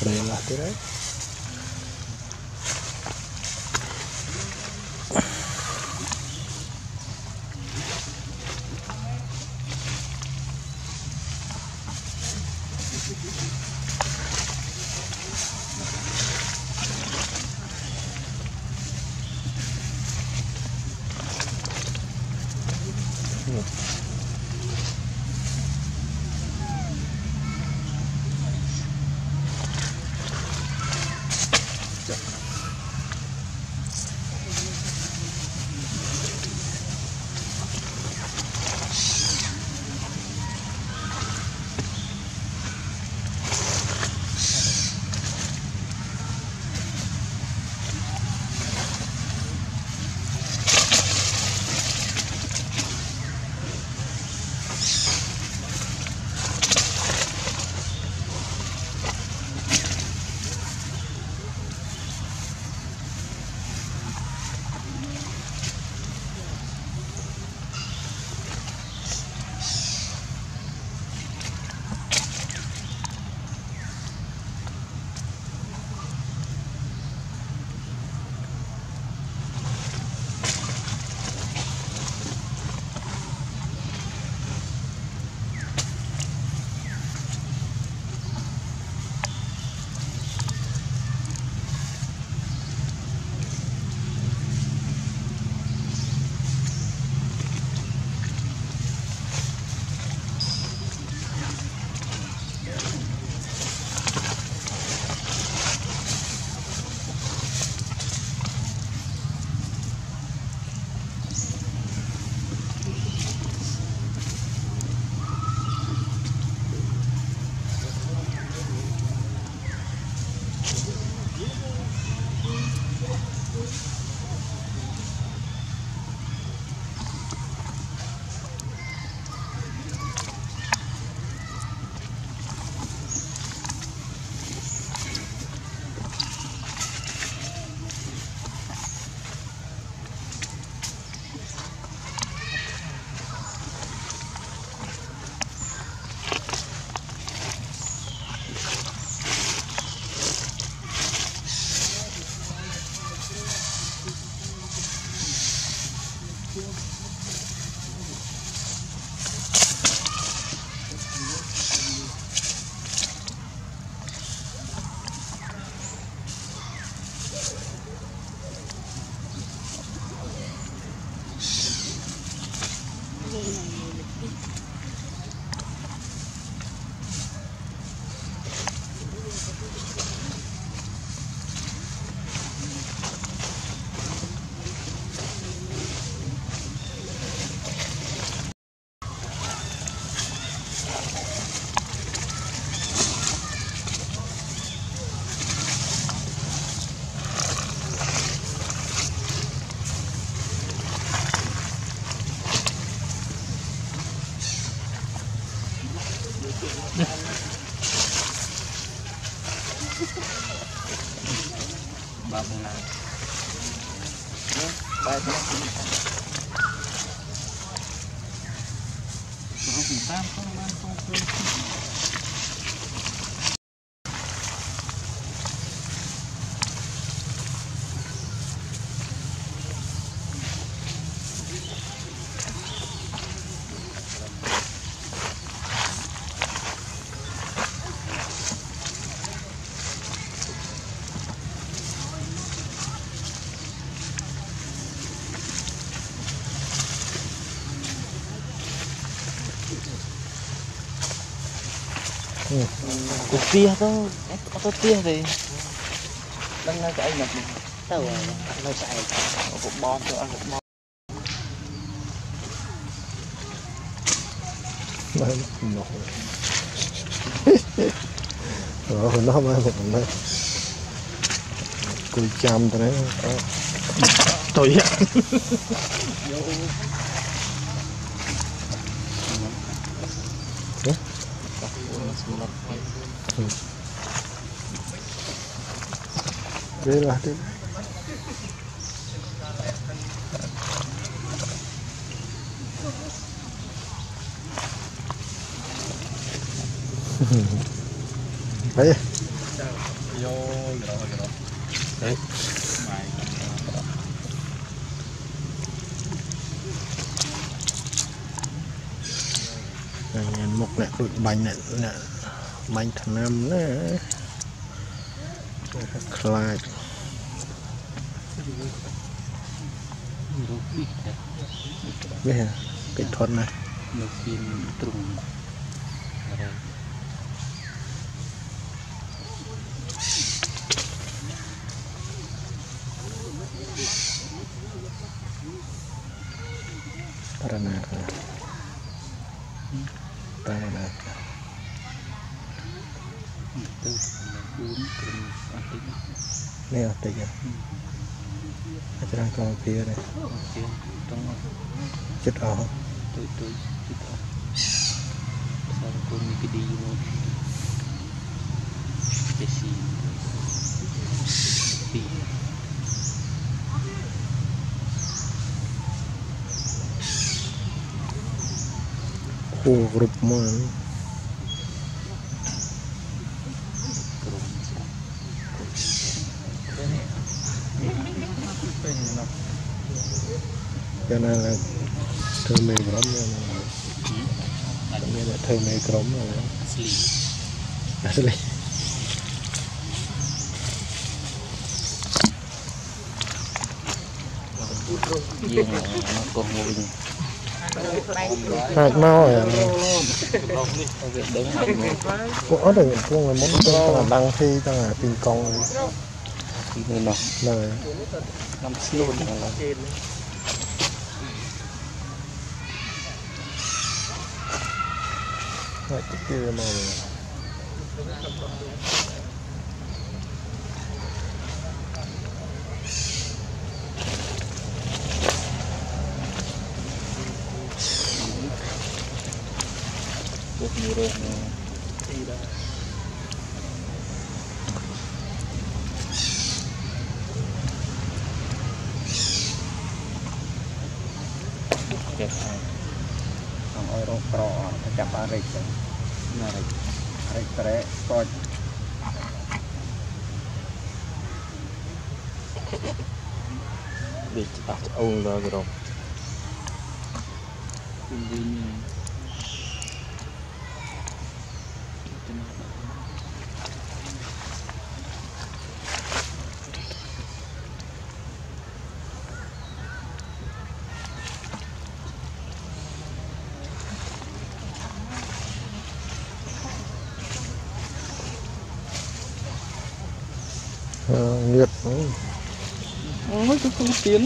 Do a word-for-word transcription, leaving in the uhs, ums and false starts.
Relah tirai. Cục tia đó, có tốt tia thì đang nói cho anh nhập tao rồi, nói chạy cục bom cho ăn cục bom. Nó rồi nó mới một đấy, cùi chăm tao đấy, tôi á. Đây là cái đấy. vô rồi rồi rồi đấy. Một lẹ bụi bánh này nè, bánh thằng năm nè, Clyde. Biết hả? Kỹ thuật này. Para nada. Para nada. Này ở đây. Ở trong con kia này. Chết ở. Tôi tôi chết ở. Sao con cái đi vô. Cái gì? Đi. Grup mana? Karena terlalu ramai, terlalu ramai. Asli, asli. Yang nak kongsi. Hạt mau à? Có được những con người muốn cho là đăng thi cho là tiền công rồi. Lời năm siêu là lại cái kia mà. Hãy subscribe cho kênh Ghiền Mì Gõ để không bỏ lỡ những video hấp dẫn. Hãy subscribe cho kênh Ghiền Mì Gõ để không bỏ lỡ những video hấp dẫn. Ngược. Ôi, tôi không tiến.